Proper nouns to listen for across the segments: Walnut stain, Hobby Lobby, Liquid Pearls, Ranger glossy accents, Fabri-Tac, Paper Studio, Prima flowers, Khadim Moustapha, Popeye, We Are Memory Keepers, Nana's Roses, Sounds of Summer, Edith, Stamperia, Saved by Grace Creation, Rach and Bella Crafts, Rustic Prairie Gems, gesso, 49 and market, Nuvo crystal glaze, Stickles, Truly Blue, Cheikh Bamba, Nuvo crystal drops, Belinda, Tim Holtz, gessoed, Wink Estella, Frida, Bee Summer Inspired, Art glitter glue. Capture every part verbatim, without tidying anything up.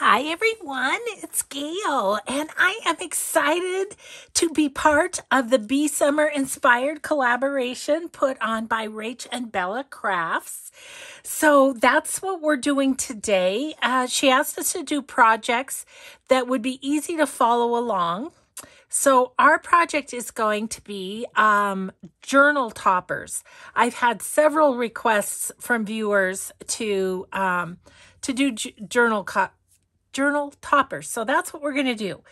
Hi everyone, it's Gail, and I am excited to be part of the Bee Summer Inspired collaboration put on by Rach and Bella Crafts. So that's what we're doing today. Uh, she asked us to do projects that would be easy to follow along. So our project is going to be um, journal toppers. I've had several requests from viewers to, um, to do j journal co journal toppers. So that's what we're going to do.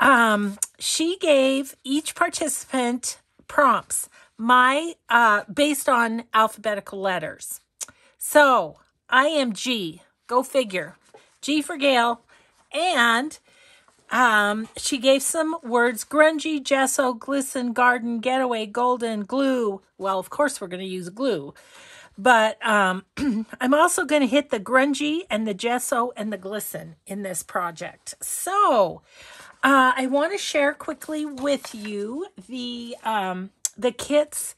Um, she gave each participant prompts, my uh, based on alphabetical letters. So I am G, go figure, G for Gail. And um, she gave some words: grungy, gesso, glisten, garden, getaway, golden, glue. Well, of course we're going to use glue. But um, I'm also going to hit the grungy and the gesso and the glisten in this project. So uh, I want to share quickly with you the, um, the kits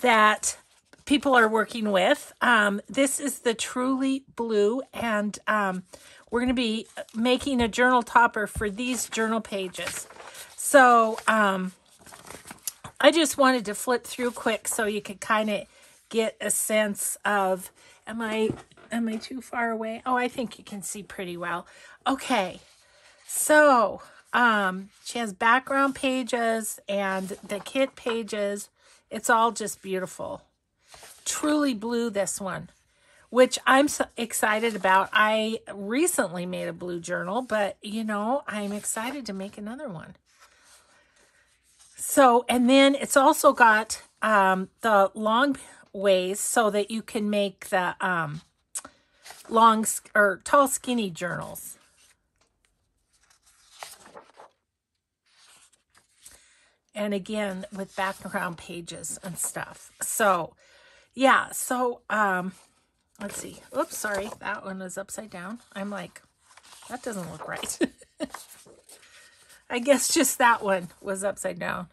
that people are working with. Um, this is the Truly Blue, and um, we're going to be making a journal topper for these journal pages. So um, I just wanted to flip through quick so you could kind of get a sense of, am I, am I too far away? Oh, I think you can see pretty well. Okay. So, um, she has background pages and the kit pages. It's all just beautiful. Truly Blue, this one, which I'm so excited about. I recently made a blue journal, but you know, I'm excited to make another one. So, and then it's also got, um, the long ways so that you can make the um, long or tall skinny journals. And again, with background pages and stuff. So yeah, so um, let's see. Oops, sorry, that one was upside down. I'm like, that doesn't look right. I guess just that one was upside down.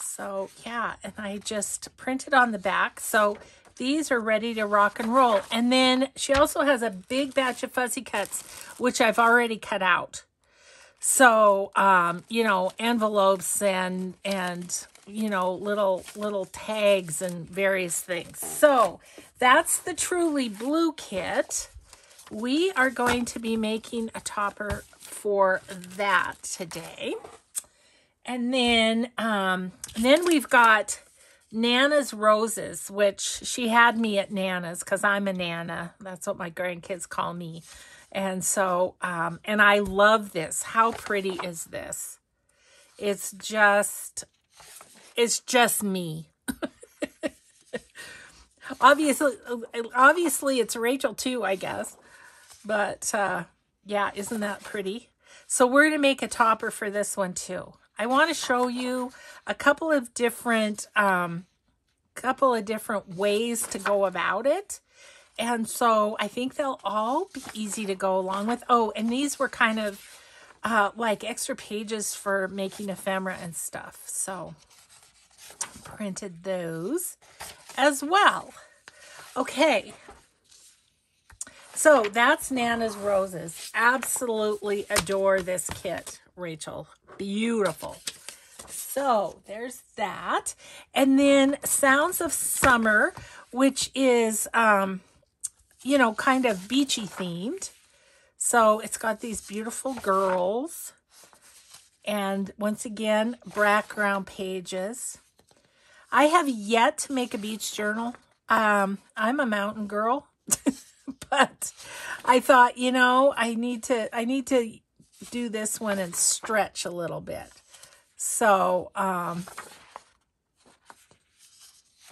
So yeah, and I just printed on the back. So these are ready to rock and roll. And then she also has a big batch of fuzzy cuts, which I've already cut out. So, um, you know, envelopes and, and you know, little, little tags and various things. So that's the Truly Blue kit. We are going to be making a topper for that today. And then, um, and then we've got Nana's Roses, which she had me at Nana's because I'm a Nana. That's what my grandkids call me. And so, um, and I love this. How pretty is this? It's just, it's just me. Obviously, obviously it's Rachel too, I guess. But uh, yeah, isn't that pretty? So we're going to make a topper for this one too. I want to show you a couple of different, um, couple of different ways to go about it. And so I think they'll all be easy to go along with. Oh, and these were kind of, uh, like extra pages for making ephemera and stuff. So printed those as well. Okay. So that's Nana's Roses. Absolutely adore this kit, Rachel. Beautiful. So there's that. And then Sounds of Summer, which is, um, you know, kind of beachy themed. So it's got these beautiful girls. And once again, background pages. I have yet to make a beach journal. Um, I'm a mountain girl. But I thought, you know, I need to, I need to do this one and stretch a little bit. So, um,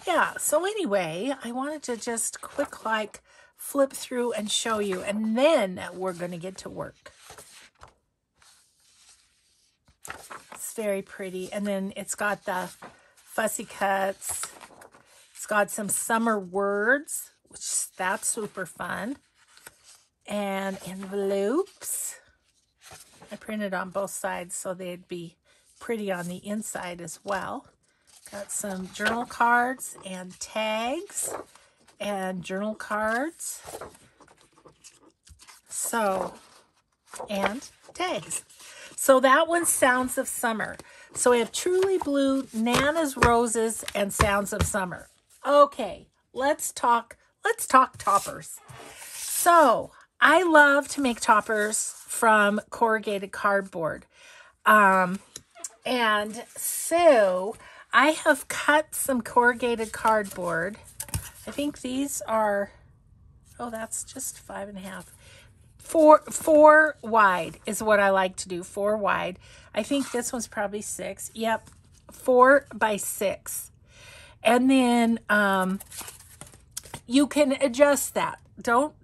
yeah. So anyway, I wanted to just quick, like, flip through and show you, and then we're going to get to work. It's very pretty. And then it's got the fussy cuts. It's got some summer words, which that's super fun. And envelopes. I printed on both sides so they'd be pretty on the inside as well. Got some journal cards and tags and journal cards. So, and tags. So that one's Sounds of Summer. So we have Truly Blue, Nana's Roses, and Sounds of Summer. Okay, let's talk, let's talk toppers. So I love to make toppers from corrugated cardboard. Um, and so I have cut some corrugated cardboard. I think these are, oh, that's just five and a half. Four, four wide is what I like to do, four wide. I think this one's probably six. Yep, four by six. And then um, you can adjust that. Don't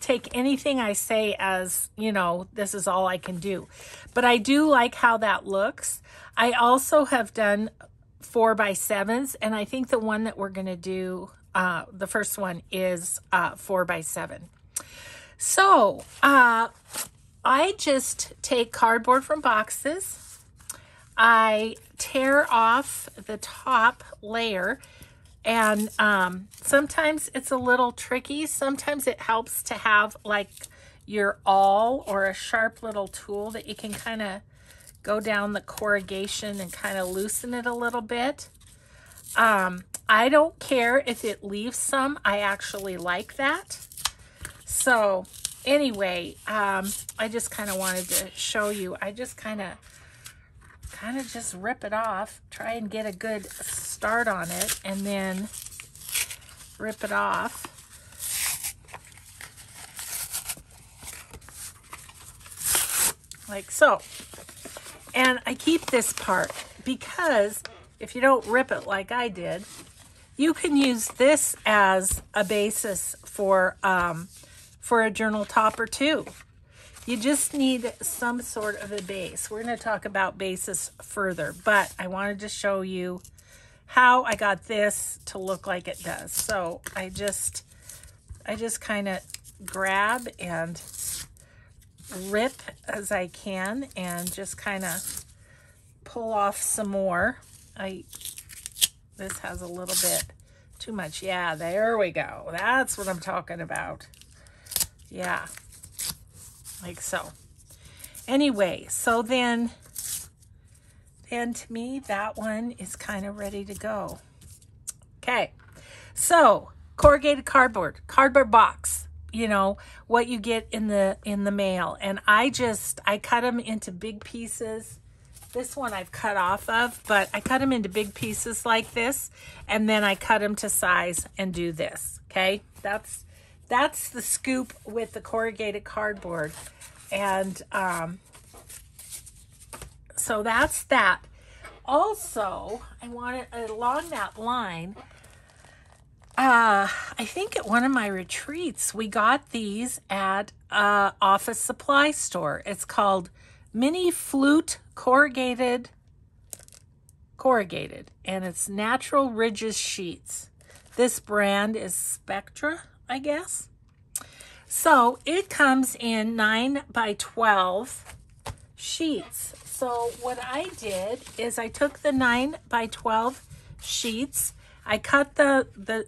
take anything I say as, you know, this is all I can do. But I do like how that looks. I also have done four by sevens. And I think the one that we're going to do, uh, the first one is uh, four by seven. So, uh, I just take cardboard from boxes. I tear off the top layer, and um, sometimes it's a little tricky. Sometimes it helps to have like your awl or a sharp little tool that you can kind of go down the corrugation and kind of loosen it a little bit. Um, I don't care if it leaves some. I actually like that. So anyway, um, I just kind of wanted to show you. I just kind of, kind of just rip it off, try and get a good start on it, and then rip it off. Like so. And I keep this part because if you don't rip it like I did, you can use this as a basis for, um, for a journal topper too. You just need some sort of a base. We're going to talk about bases further, but I wanted to show you how I got this to look like it does. So I just, I just kind of grab and rip as I can and just kind of pull off some more. I, this has a little bit too much. Yeah, there we go. That's what I'm talking about. Yeah, like so. Anyway, so then, then to me, that one is kind of ready to go. Okay, so corrugated cardboard, cardboard box, you know, what you get in the, in the mail. And I just, I cut them into big pieces. This one I've cut off of, but I cut them into big pieces like this, and then I cut them to size and do this, okay? That's That's the scoop with the corrugated cardboard. And um, so that's that. Also, I wanted, along that line, uh, I think at one of my retreats, we got these at an office supply store. It's called Mini Flute Corrugated, Corrugated, and it's Natural Ridges Sheets. This brand is Spectra, I guess. So it comes in nine by twelve sheets. So what I did is I took the nine by twelve sheets. I cut the the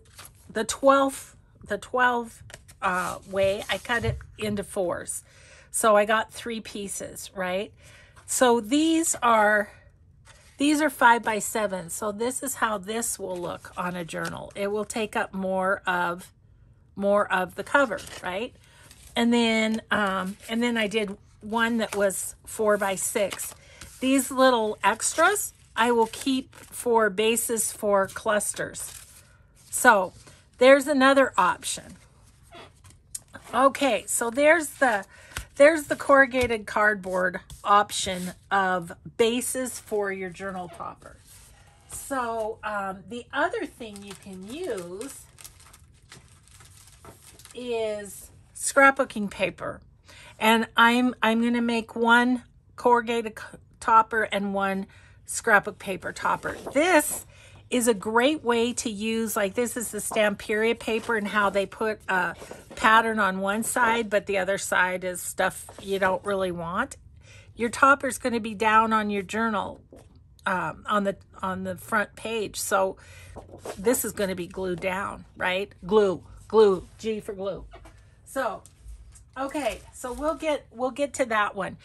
the twelve the twelve uh, way. I cut it into fours. So I got three pieces, right? So these are These are five by seven. So this is how this will look on a journal. It will take up more of more of the cover, right? And then um, and then I did one that was four by six. These little extras I will keep for bases for clusters. So there's another option. Okay, so there's the there's the corrugated cardboard option of bases for your journal topper. So um, the other thing you can use is scrapbooking paper, and I'm I'm gonna make one corrugated topper and one scrapbook paper topper. This is a great way to use, like this is the Stamperia paper and how they put a pattern on one side but the other side is stuff you don't really want. Your topper is going to be down on your journal um, on the on the front page, so this is going to be glued down, right? Glue. Glue, G for glue. So Okay, so we'll get we'll get to that one.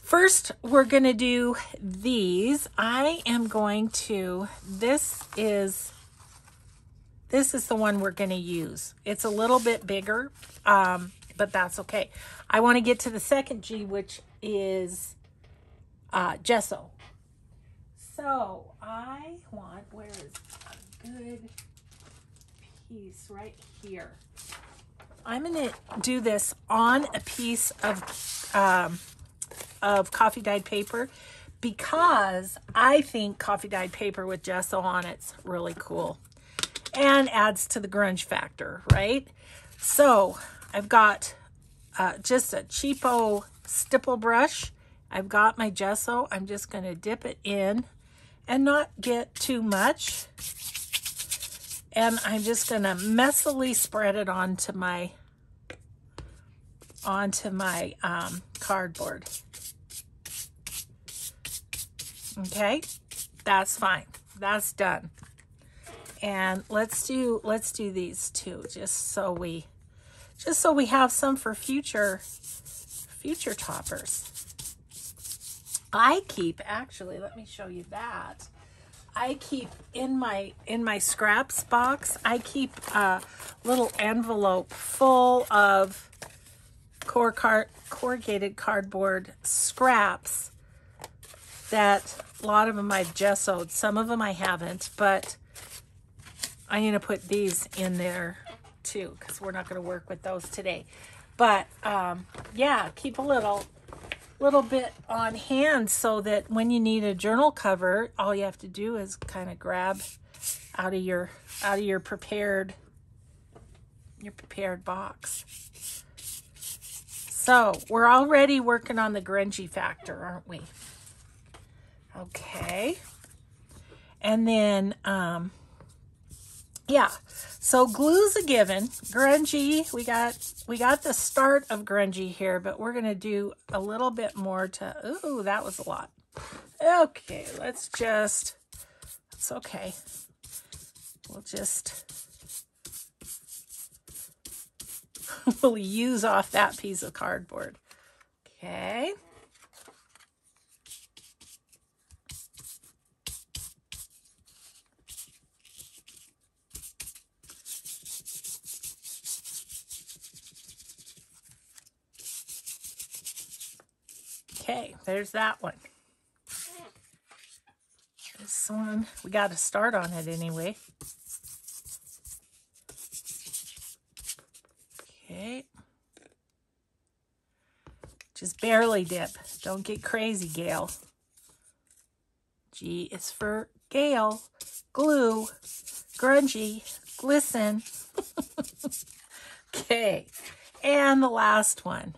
First, we're going to do these. I am going to, this is, this is the one we're going to use. It's a little bit bigger, um, but that's okay. I want to get to the second G, which is uh, gesso. So I want, where is a good piece? Right here. I'm going to do this on a piece of... Um, of coffee dyed paper, because I think coffee dyed paper with gesso on it's really cool and adds to the grunge factor, right? So I've got uh, just a cheapo stipple brush. I've got my gesso. I'm just going to dip it in and not get too much. And I'm just going to messily spread it onto my, onto my um, cardboard. Okay, that's fine. That's done. And let's do let's do these two, just so we just so we have some for future future toppers. I keep, actually, let me show you that. I keep in my in my scraps box, I keep a little envelope full of core card, corrugated cardboard scraps. That a lot of them I've gessoed, some of them I haven't, but I'm gonna put these in there too, because we're not gonna work with those today. But um, yeah, keep a little, little bit on hand so that when you need a journal cover, all you have to do is kind of grab out of your out of your prepared your prepared box. So we're already working on the grungy factor, aren't we? Okay, and then, um, yeah, so glue's a given. Grungy, we got, we got the start of grungy here, but we're going to do a little bit more to, ooh, that was a lot. Okay, let's just, it's okay. We'll just, we'll use off that piece of cardboard. Okay. Okay, there's that one. This one, we got to start on it anyway. Okay. Just barely dip. Don't get crazy, Gail. G is for Gail. Glue. Grungy. Glisten. Okay. And the last one.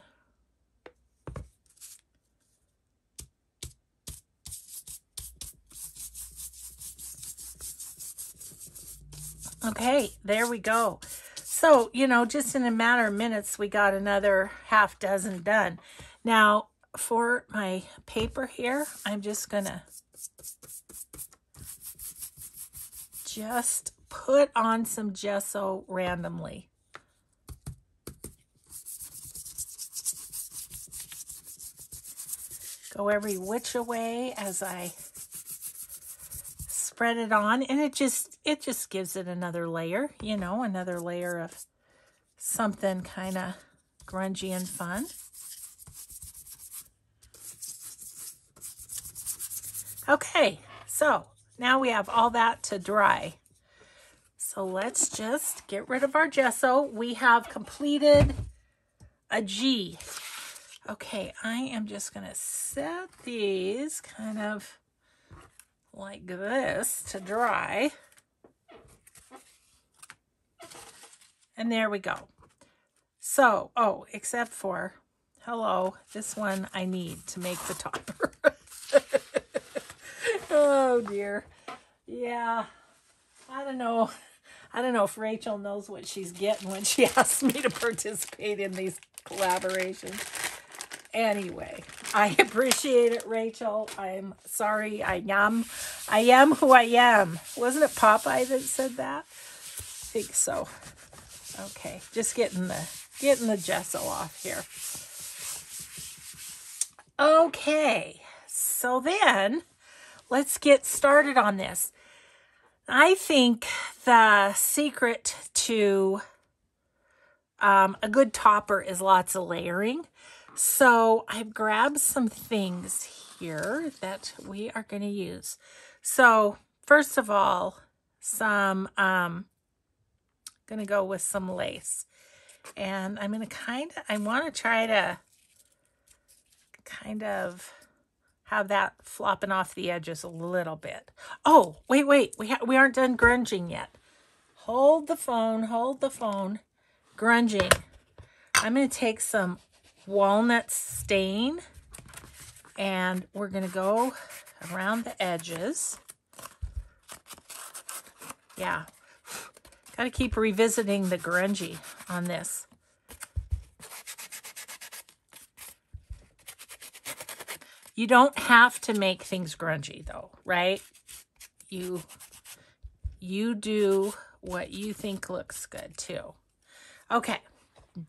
Okay, there we go. So, you know, just in a matter of minutes, we got another half dozen done. Now, for my paper here, I'm just gonna just put on some gesso randomly. Go every which way as I spread it on, and it just it just gives it another layer, you know, another layer of something kind of grungy and fun. Okay, so now we have all that to dry. So let's just get rid of our gesso. We have completed a G. Okay, I am just gonna set these kind of like this to dry. And there we go. So, oh, except for, hello, this one I need to make the topper. Oh dear. Yeah. I don't know. I don't know if Rachel knows what she's getting when she asks me to participate in these collaborations. Anyway, I appreciate it, Rachel. I'm sorry. I am. I am who I am. Wasn't it Popeye that said that? I think so. Okay, just getting the getting the gesso off here. Okay, so then let's get started on this. I think the secret to um, a good topper is lots of layering. So I've grabbed some things here that we are going to use. So first of all, some, um, going to go with some lace, and I'm going to kind of, I want to try to kind of have that flopping off the edges a little bit. Oh, wait, wait, we, ha we aren't done grunging yet. Hold the phone, hold the phone. Grunging. I'm going to take some walnut stain, and we're going to go around the edges. Yeah. Got to keep revisiting the grungy on this. You don't have to make things grungy though, right? You, you do what you think looks good too. Okay,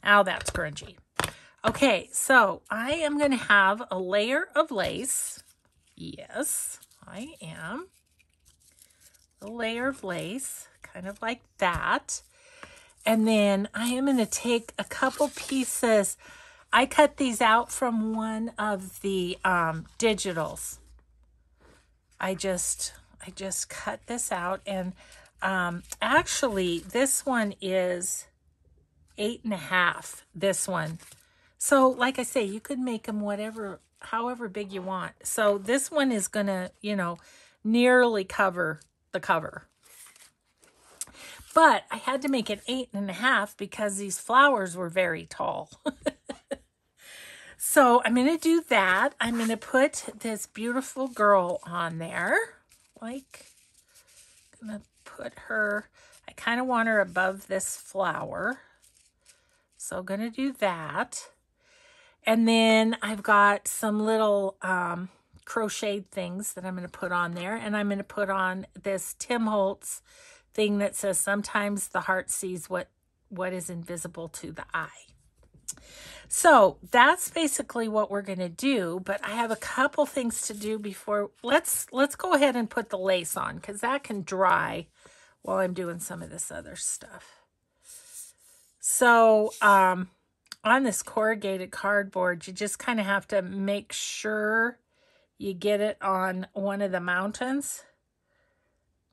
now that's grungy. Okay, so I am going to have a layer of lace. Yes, I am. A layer of lace, kind of like that. And then I am going to take a couple pieces. I cut these out from one of the um, digitals. I just, I just cut this out, and um, actually this one is eight and a half, this one. So like I say, you could make them whatever, however big you want. So this one is going to, you know, nearly cover the cover. But I had to make it eight and a half because these flowers were very tall. So I'm going to do that. I'm going to put this beautiful girl on there. Like, I'm going to put her, I kind of want her above this flower. So I'm going to do that. And then I've got some little um, crocheted things that I'm going to put on there. And I'm going to put on this Tim Holtz thing that says, sometimes the heart sees what what is invisible to the eye. So that's basically what we're going to do, but I have a couple things to do before. Let's let's go ahead and put the lace on, because that can dry while I'm doing some of this other stuff. So um, on this corrugated cardboard, you just kind of have to make sure you get it on one of the mountains,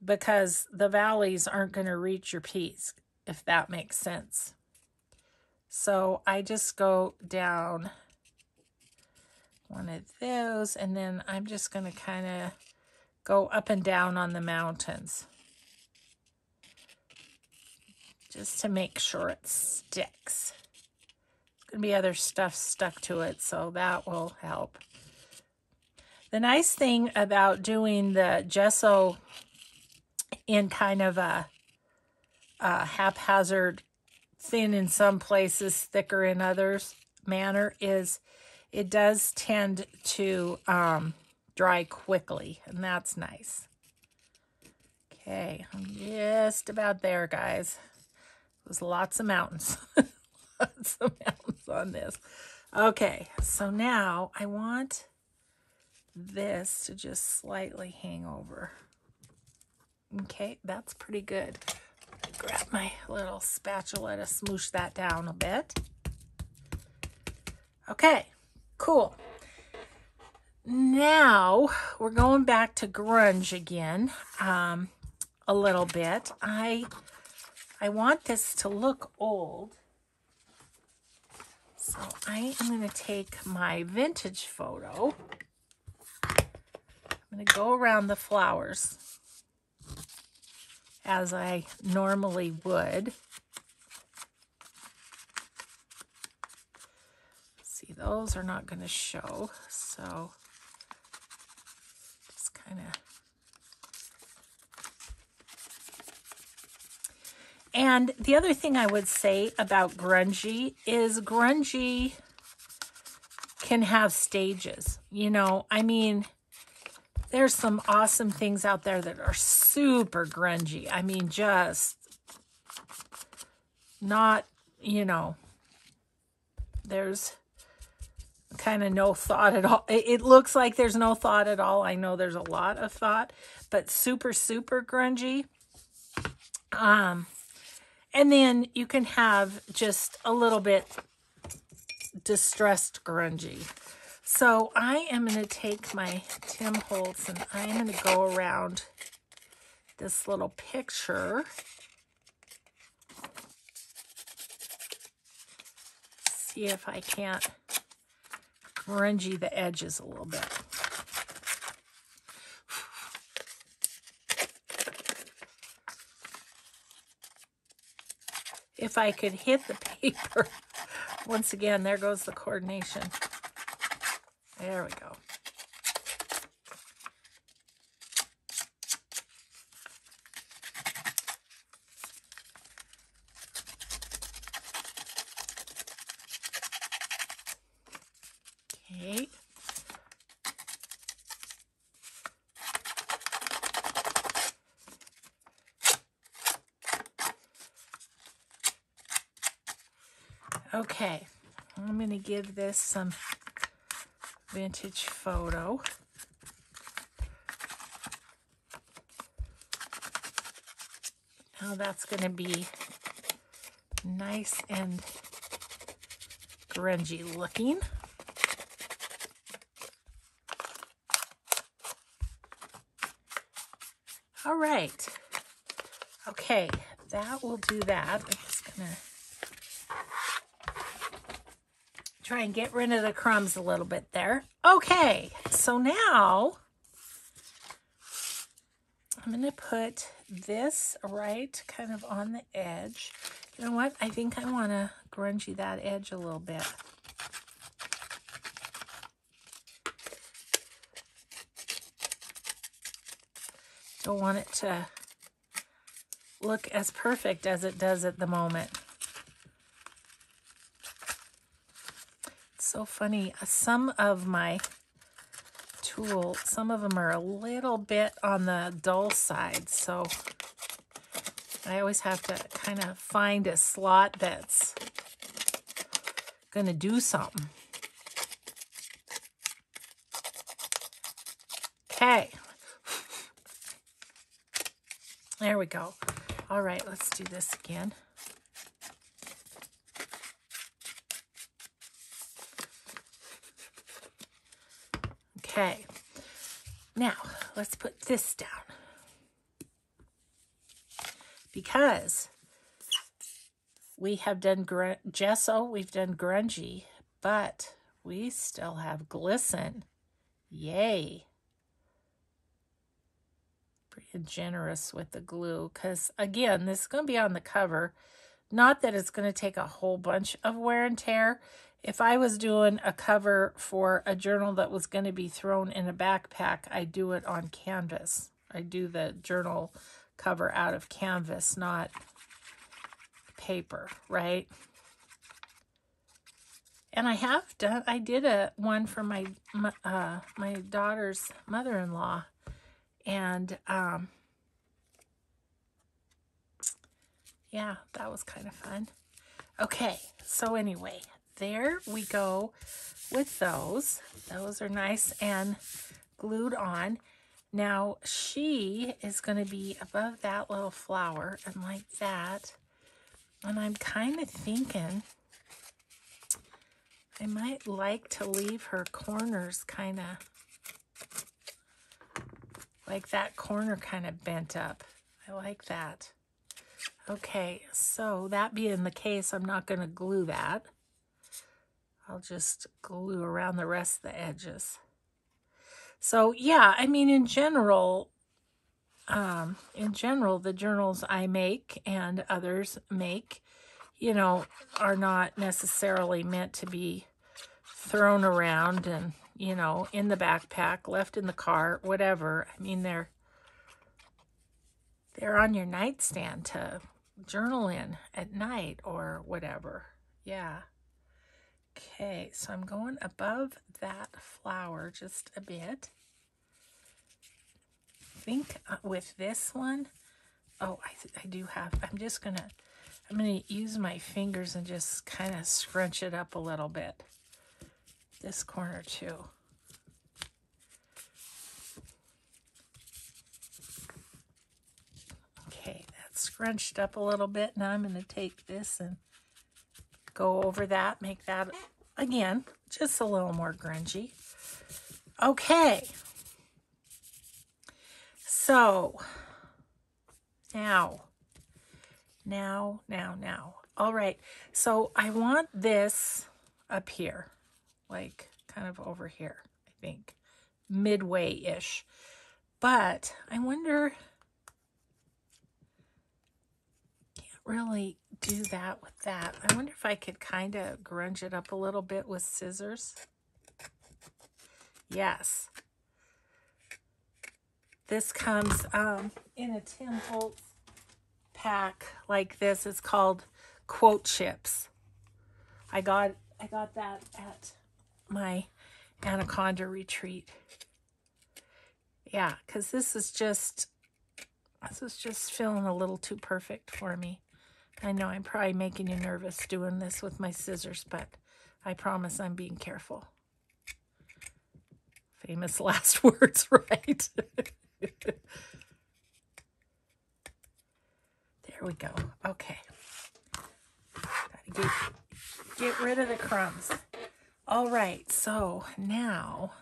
because the valleys aren't going to reach your piece, if that makes sense. So I just go down one of those, and then I'm just going to kind of go up and down on the mountains just to make sure it sticks. There's going to be other stuff stuck to it, so that will help. The nice thing about doing the gesso in kind of a, a haphazard, thin in some places, thicker in others manner, is it does tend to um, dry quickly, and that's nice. Okay, I'm just about there, guys. There's lots of mountains. Lots of mountains on this. Okay, so now I want this to just slightly hang over. Okay, that's pretty good. Grab my little spatula to smoosh that down a bit. Okay, cool. Now we're going back to grunge again um, a little bit. I, I want this to look old. So I am going to take my vintage photo. I'm going to go around the flowers as I normally would. See, those are not going to show, so just kind of. And the other thing I would say about grungy is grungy can have stages. You know, I mean, there's some awesome things out there that are super grungy. I mean, just not, you know, there's kind of no thought at all. It, it looks like there's no thought at all. I know there's a lot of thought, but super, super grungy. Um, and then you can have just a little bit distressed grungy. So I am going to take my Tim Holtz and I'm going to go around this little picture. See if I can't grungy the edges a little bit. If I could hit the paper. Once again, there goes the coordination. There we go. Okay. Okay, I'm going to give this some vintage photo. Now that's going to be nice and grungy looking. All right. Okay, that will do that. I'm just going to try and get rid of the crumbs a little bit there. Okay, so now I'm going to put this right kind of on the edge. You know what? I think I want to grungy that edge a little bit. Don't want it to look as perfect as it does at the moment. So funny, some of my tool, some of them are a little bit on the dull side, so I always have to kind of find a slot that's gonna do something. Okay, there we go. All right, let's do this again. Okay, now let's put this down because we have done gr gesso, we've done grungy, but we still have glisten. Yay. Pretty generous with the glue because, again, this is going to be on the cover. Not that it's going to take a whole bunch of wear and tear. If I was doing a cover for a journal that was going to be thrown in a backpack, I do it on canvas. I do the journal cover out of canvas, not paper, right? And I have done, I did a one for my my, uh, my daughter's mother-in-law, and um, yeah, that was kind of fun. Okay, so anyway. There we go with those. Those are nice and glued on. Now she is going to be above that little flower and like that. And I'm kind of thinking I might like to leave her corners kind of like that corner kind of bent up. I like that. Okay, so that being the case, I'm not going to glue that. I'll just glue around the rest of the edges. So yeah, I mean, in general, um, in general, the journals I make and others make, you know, are not necessarily meant to be thrown around and, you know, in the backpack, left in the car, whatever. I mean, they're, they're on your nightstand to journal in at night or whatever. Yeah. Okay, so I'm going above that flower just a bit. I think with this one, oh, I, I do have, I'm just going to I'm going to use my fingers and just kind of scrunch it up a little bit. This corner too. Okay, that's scrunched up a little bit. Now I'm going to take this and go over that, make that again just a little more grungy. Okay, so now, now, now, now. All right, so I want this up here, like kind of over here, I think, midway-ish. But I wonder, can't really do that with that. I wonder if I could kind of grunge it up a little bit with scissors. Yes. This comes um, in a Tim Holtz pack like this. It's called Quote Chips. I got I got that at my Anaconda retreat. Yeah, because this is just this is just feeling a little too perfect for me. I know I'm probably making you nervous doing this with my scissors, but I promise I'm being careful. Famous last words, right? There we go. Okay. Gotta get, get rid of the crumbs. All right, so now...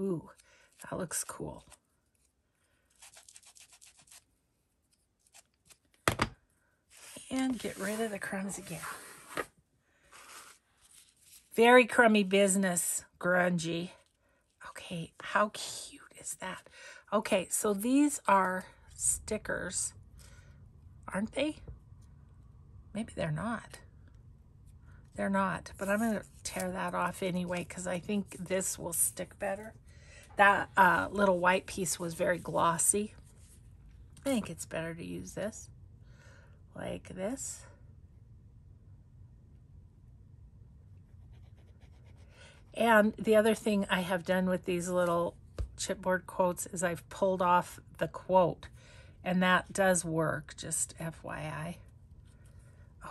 Ooh, that looks cool. And get rid of the crumbs again. Very crummy business, grungy. Okay, how cute is that? Okay, so these are stickers, aren't they? Maybe they're not. They're not, but I'm gonna tear that off anyway because I think this will stick better. That uh, little white piece was very glossy. I think it's better to use this, like this. And the other thing I have done with these little chipboard quotes is I've pulled off the quote, and that does work, just F Y I.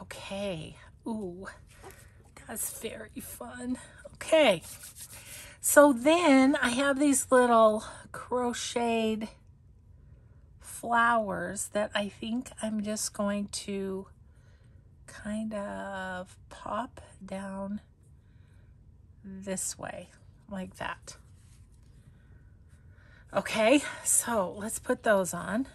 Okay, ooh, that's very fun. Okay, so then I have these little crocheted flowers that I think I'm just going to kind of pop down this way, like that. Okay, so let's put those on.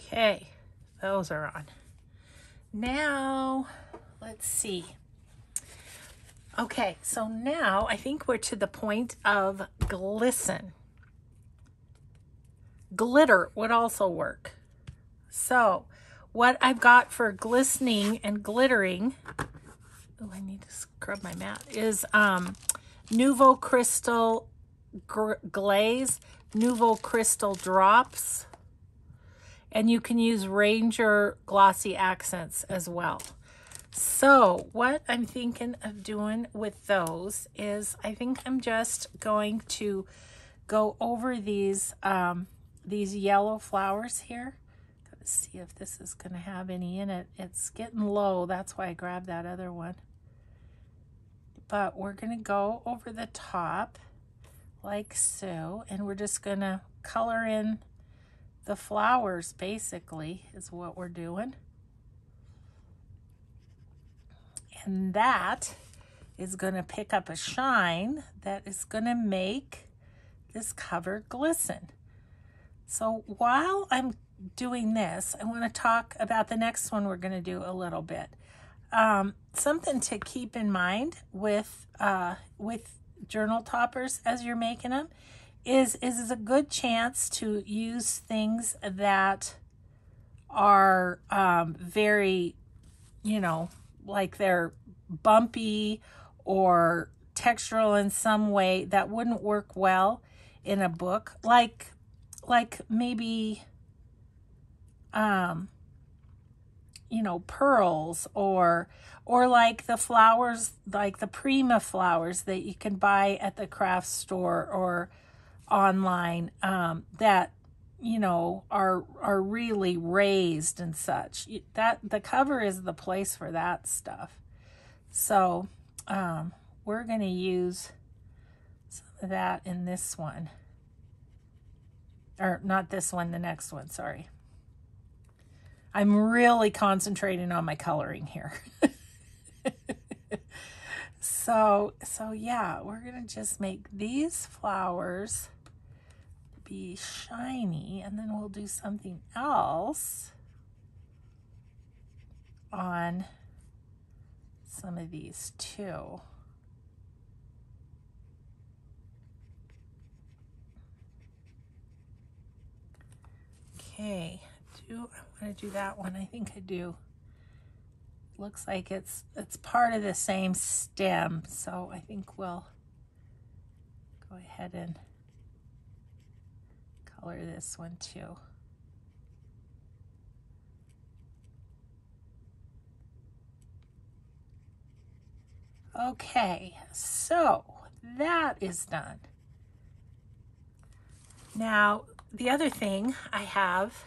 Okay, those are on. Now, let's see. Okay, so now I think we're to the point of glisten. Glitter would also work. So what I've got for glistening and glittering, oh, I need to scrub my mat, is um, Nuvo crystal glaze, Nuvo crystal drops, and you can use Ranger glossy accents as well. So what I'm thinking of doing with those is I think I'm just going to go over these um, these yellow flowers here. Gotta see if this is gonna have any in it. It's getting low, that's why I grabbed that other one. But we're gonna go over the top like so, and we're just gonna color in the flowers basically is what we're doing. And that is going to pick up a shine that is going to make this cover glisten. So while I'm doing this, I want to talk about the next one we're going to do a little bit. Um, something to keep in mind with, uh, with journal toppers as you're making them is, is a good chance to use things that are um, very, you know, like they're bumpy or textural in some way that wouldn't work well in a book, like like maybe um, you know, pearls or, or like the flowers, like the Prima flowers that you can buy at the craft store or online, um, that, you know, are, are really raised and such. That the cover is the place for that stuff. So, um, we're going to use some of that in this one, or not this one, the next one, sorry. I'm really concentrating on my coloring here. so, so yeah, we're going to just make these flowers be shiny, and then we'll do something else on some of these too. Okay, do I want to do that one? I think I do. Looks like it's it's part of the same stem, so I think we'll go ahead and color this one too. Okay, so that is done. Now, the other thing I have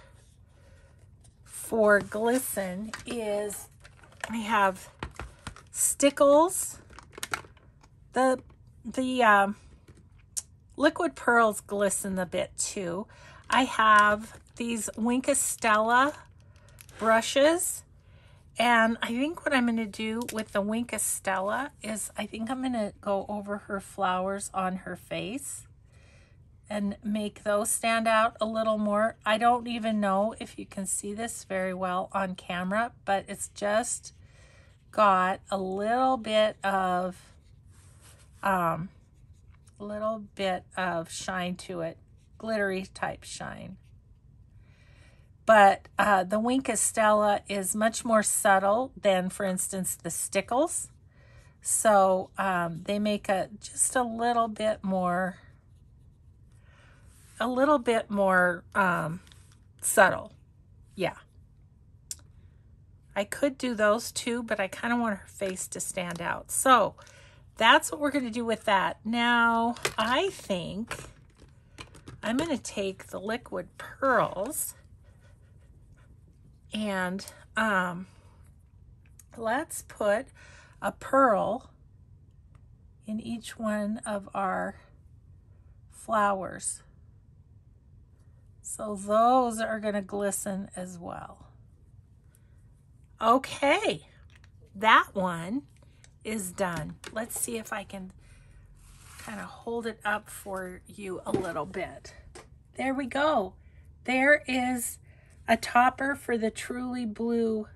for glisten is I have Stickles, the, the um, Liquid Pearls glisten a bit too. I have these Wink Estella brushes. And I think what I'm going to do with the Wink Estella is I think I'm going to go over her flowers on her face and make those stand out a little more. I don't even know if you can see this very well on camera, but it's just got a little bit of um, little bit of shine to it, glittery type shine. But uh, the Wink Estella is much more subtle than, for instance, the Stickles. So um, they make a just a little bit more, a little bit more um, subtle. Yeah. I could do those too, but I kind of want her face to stand out. So that's what we're going to do with that. Now, I think I'm going to take the Liquid Pearls and um, let's put a pearl in each one of our flowers. So those are going to glisten as well. Okay, that one is done. Let's see if I can kind of hold it up for you a little bit. There we go. There is a topper for the Truly Blue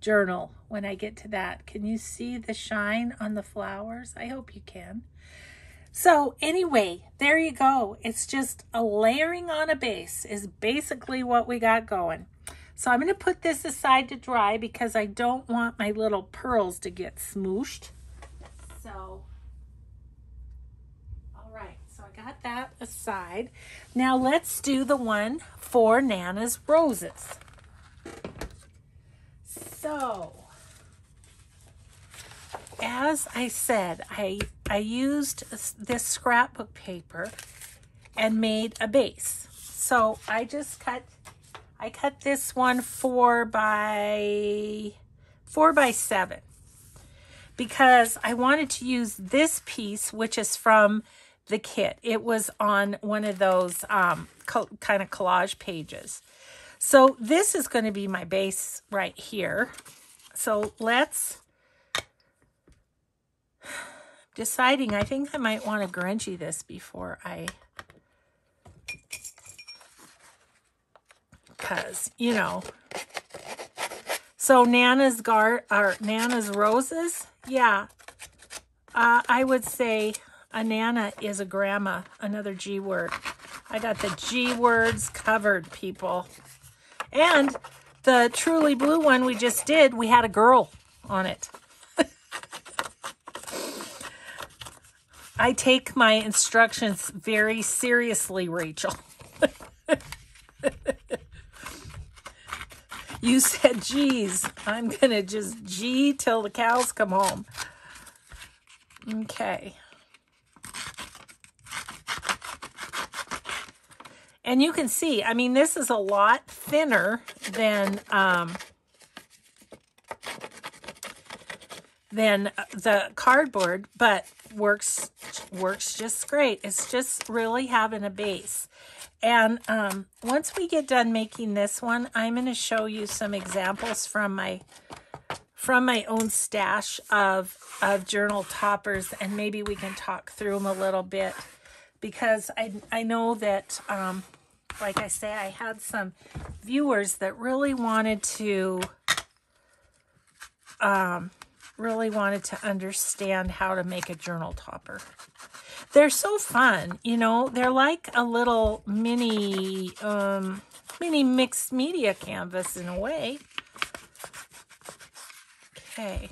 journal when I get to that. Can you see the shine on the flowers? I hope you can. So anyway, there you go. It's just a layering on a base is basically what we got going. So I'm going to put this aside to dry because I don't want my little pearls to get smooshed. So, all right. So I got that aside. Now let's do the one for Nana's Roses. So, as I said, I, I used this scrapbook paper and made a base. So I just cut, I cut this one four by, four by seven because I wanted to use this piece, which is from the kit. It was on one of those um, kind of collage pages. So this is going to be my base right here. So let's, deciding, I think I might want to Grinchy this before I, because, you know, so Nana's Gar, or Nana's Roses, yeah, uh, I would say a Nana is a grandma, another G word. I got the G words covered, people. And the Truly Blue one we just did, we had a girl on it. I take my instructions very seriously, Rachel. You said G's. I'm going to just G till the cows come home. Okay. And you can see, I mean, this is a lot thinner than um, than the cardboard, but works works just great. It's just really having a base. And um, once we get done making this one, I'm going to show you some examples from my from my own stash of of journal toppers, and maybe we can talk through them a little bit. Because I, I know that, um, like I say, I had some viewers that really wanted to, um, really wanted to understand how to make a journal topper. They're so fun, you know. They're like a little mini, um, mini mixed media canvas in a way. Okay.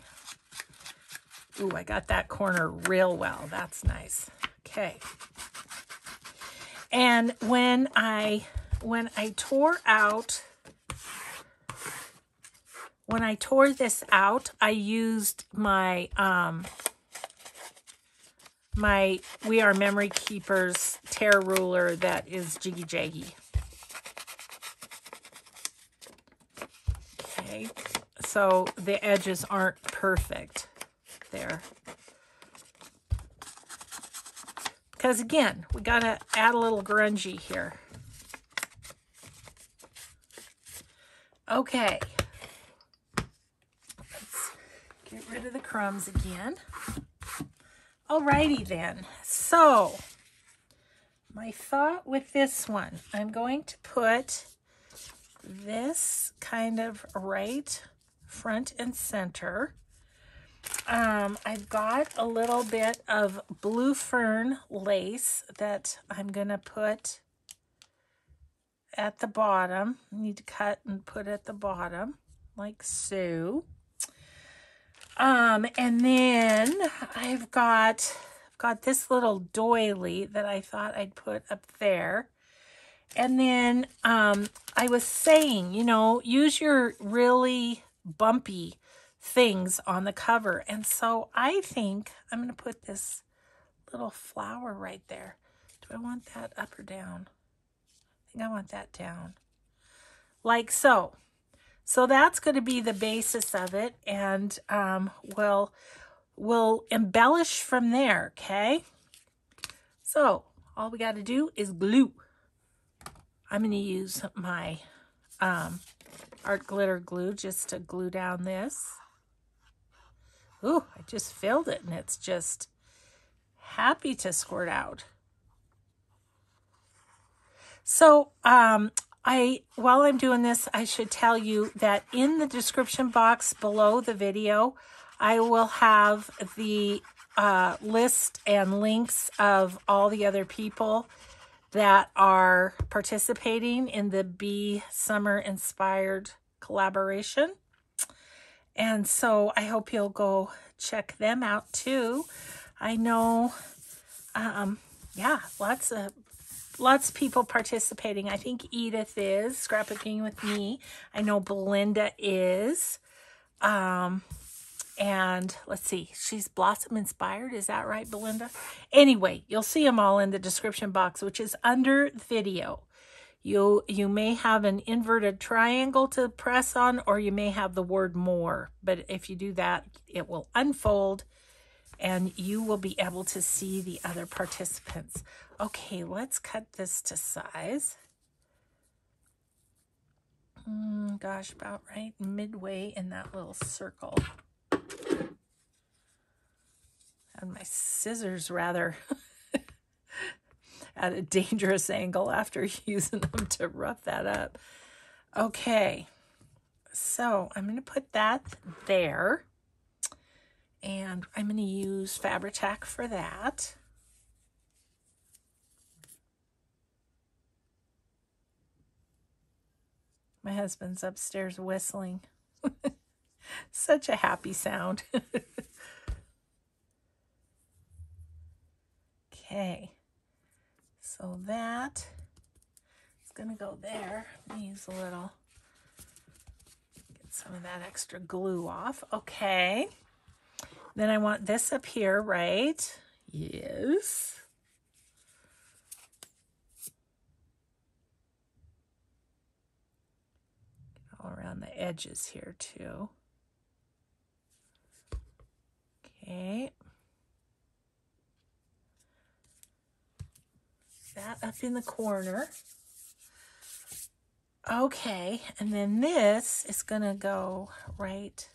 Ooh, I got that corner real well. That's nice. Okay. And when I, when I tore out, when I tore this out, I used my, um, my We Are Memory Keepers tear ruler that is jiggy jaggy. Okay, so the edges aren't perfect there. Because again, we gotta add a little grungy here. Okay. Let's get rid of the crumbs again. Alrighty then. So, my thought with this one, I'm going to put this kind of right front and center. Um, I've got a little bit of blue fern lace that I'm going to put at the bottom. I need to cut and put at the bottom, like so. Um, and then I've got, I've got this little doily that I thought I'd put up there. And then um, I was saying, you know, use your really bumpy things on the cover, and so I think I'm going to put this little flower right there. Do I want that up or down? I think I want that down, like so. So that's going to be the basis of it, and um, we'll we'll embellish from there. Okay. So all we got to do is glue. I'm going to use my um, Art glitter glue just to glue down this. Ooh, I just filled it, and it's just happy to squirt out. So, um, I while I'm doing this, I should tell you that in the description box below the video, I will have the uh, list and links of all the other people that are participating in the Bee Summer Inspired collaboration. And so I hope you'll go check them out too. I know, um, yeah, lots of, lots of people participating. I think Edith is scrapbooking with me. I know Belinda is. Um, and let's see, she's Blossom Inspired. Is that right, Belinda? Anyway, you'll see them all in the description box, which is under the video. You, you may have an inverted triangle to press on, or you may have the word more. But if you do that, it will unfold and you will be able to see the other participants. Okay, let's cut this to size. Mm, gosh, about right midway in that little circle. And my scissors rather... at a dangerous angle after using them to rough that up. Okay, so I'm going to put that there. And I'm going to use Fabri-Tac for that. My husband's upstairs whistling. Such a happy sound. Okay. So that is going to go there. I'm going to use a little Get some of that extra glue off. Okay. Then I want this up here, right? Yes. All around the edges here too. Okay. That up in the corner. Okay, and then this is gonna go right,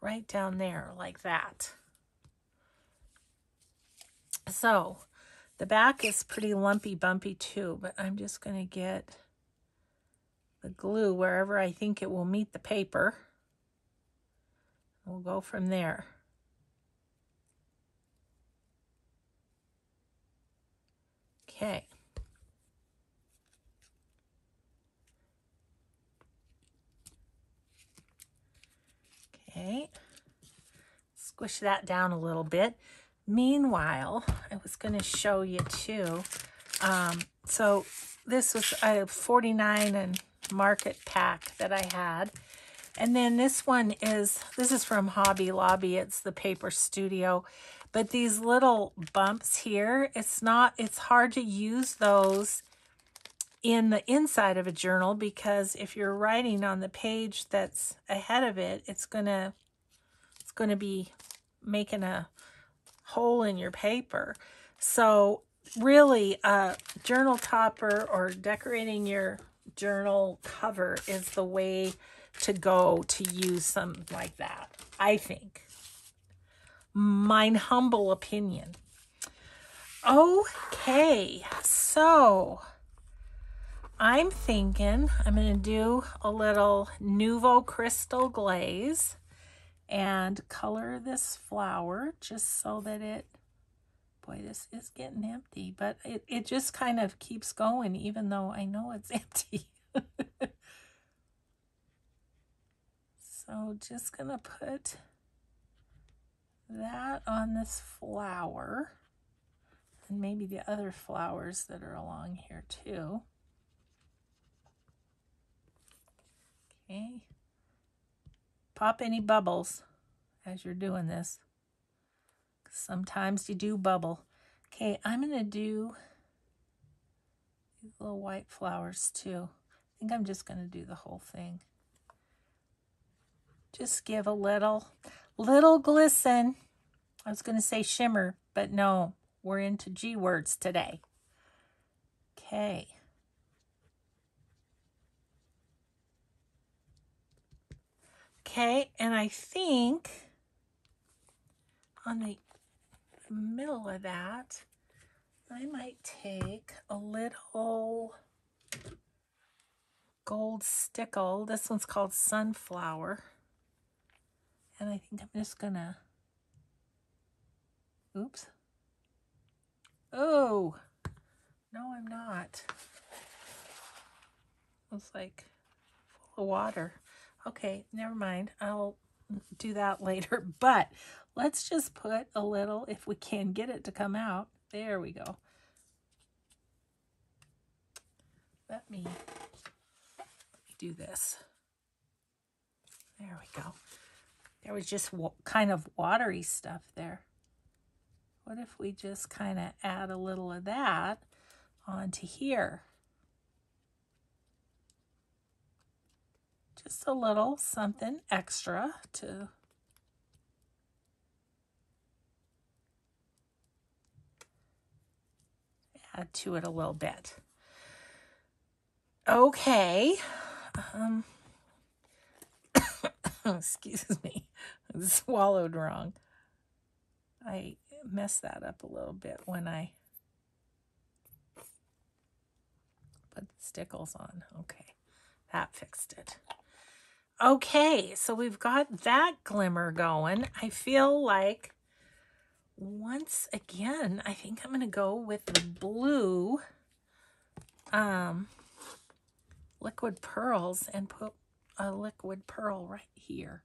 right down there like that. So the back is pretty lumpy bumpy too, but I'm just gonna get the glue wherever I think it will meet the paper. We'll go from there. Okay. Okay, squish that down a little bit. Meanwhile, I was going to show you too. Um, so this was a forty-nine and market pack that I had. And then this one is, this is from Hobby Lobby. It's the Paper Studio. But these little bumps here, it's not, it's hard to use those in the inside of a journal, because if you're writing on the page that's ahead of it, it's gonna it's gonna be making a hole in your paper. So really a journal topper or decorating your journal cover is the way to go to use something like that, I think. Mine humble opinion. Okay, so I'm thinking I'm going to do a little Nuvo crystal glaze and color this flower just so that it, boy, this is getting empty, but it, it just kind of keeps going even though I know it's empty. So just going to put that on this flower and maybe the other flowers that are along here too. Pop any bubbles as you're doing this. Sometimes you do bubble. Okay, I'm going to do these little white flowers too. I think I'm just going to do the whole thing. Just give a little, little glisten. I was going to say shimmer, but no, we're into G words today. Okay. Okay, and I think on the middle of that, I might take a little gold stickle. This one's called Sunflower. And I think I'm just gonna, oops. Oh, no, I'm not. It's like full of water. Okay, never mind. I'll do that later. But let's just put a little, if we can get it to come out. There we go. Let me, let me do this. There we go. There was just kind of watery stuff there. What if we just kind of add a little of that onto here? Just a little something extra to add to it a little bit. Okay. Um, excuse me. I swallowed wrong. I messed that up a little bit when I put the stickles on. Okay. That fixed it. Okay, so we've got that glimmer going. I feel like, once again, I think I'm going to go with the blue um, liquid pearls and put a liquid pearl right here.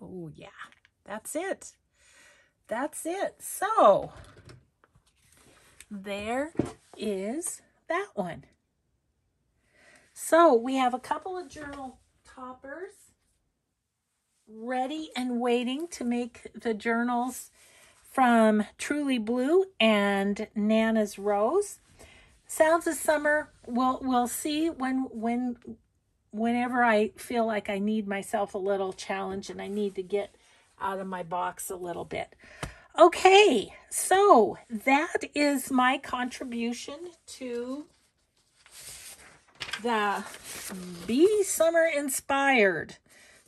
Oh, yeah. That's it. That's it. So, there is that one. So we have a couple of journal toppers ready and waiting to make the journals from Truly Blue and Nana's Rose. Sounds of Summer, we'll we'll see when when whenever I feel like I need myself a little challenge and I need to get out of my box a little bit. Okay, so that is my contribution to the Bee Summer Inspired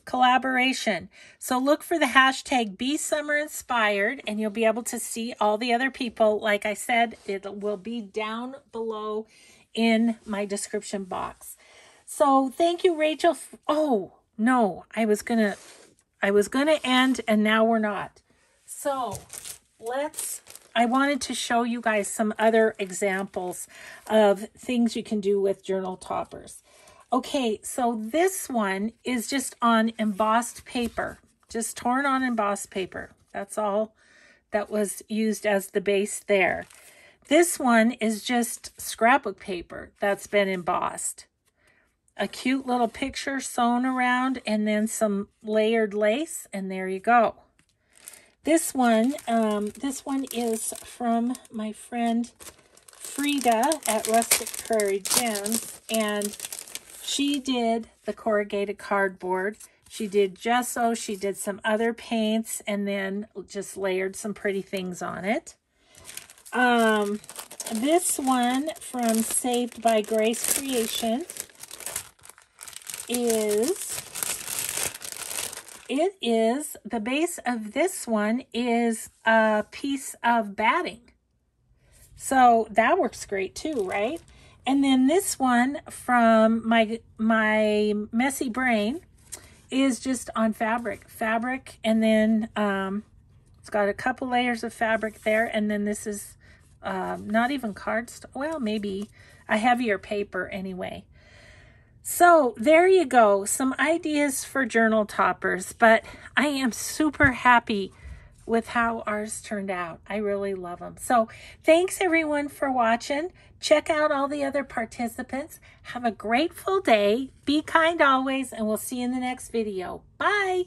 collaboration. So look for the hashtag Bee Summer Inspired and you'll be able to see all the other people. Like I said, it will be down below in my description box. So thank you, Rachel. Oh no, I was gonna I was gonna end and now we're not. So let's I wanted to show you guys some other examples of things you can do with journal toppers. Okay, so this one is just on embossed paper, just torn on embossed paper. That's all that was used as the base there. This one is just scrapbook paper that's been embossed. A cute little picture sewn around and then some layered lace, and there you go. This one, um, this one is from my friend Frida at Rustic Prairie Gems, and she did the corrugated cardboard. She did gesso, she did some other paints, and then just layered some pretty things on it. Um, this one from Saved by Grace Creation is, it is, the base of this one is a piece of batting. So that works great too, right? And then this one from my my messy brain is just on fabric. Fabric, and then um, it's got a couple layers of fabric there. And then this is um, not even cardstock. Well, maybe a heavier paper anyway. So there you go. Some ideas for journal toppers. But I am super happy with how ours turned out. I really love them. So thanks everyone for watching. Check out all the other participants. Have a grateful day. Be kind always, and we'll see you in the next video. Bye.